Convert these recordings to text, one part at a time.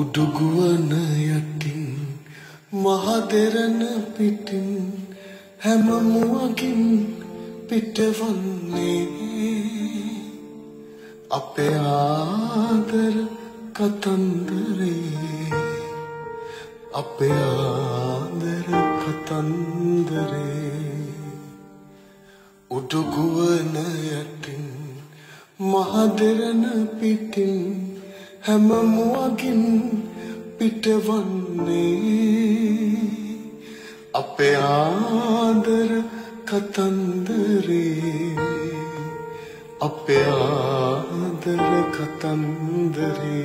උඩුගුවන යටින් මහදෙරණ පිටින් හැම මුවකින් පිටවන්නේ අපේ ආදර කතන්දරේ අපේ ආදර කතන්දරේ උඩුගුවන යටින් මහදෙරණ පිටින් හැම මුවකින් පිටවන්නේ අපේ ආදර කතන්දරේ අපේ ආදර කතන්දරේ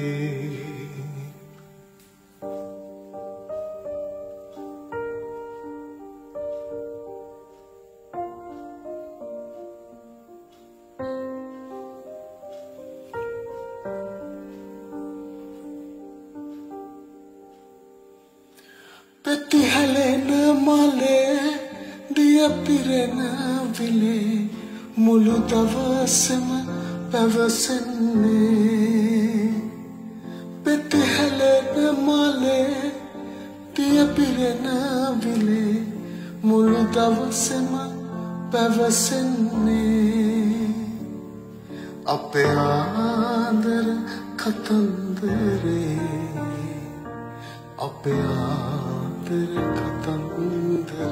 प्रतिहलन माले दिया पिरना विले मुलु दवसम पवसने प्रतिहलन माले दिया पिरना विले मुलु दवसम पवसने अपे आदर कतंदरे अपे आदर कतंदरे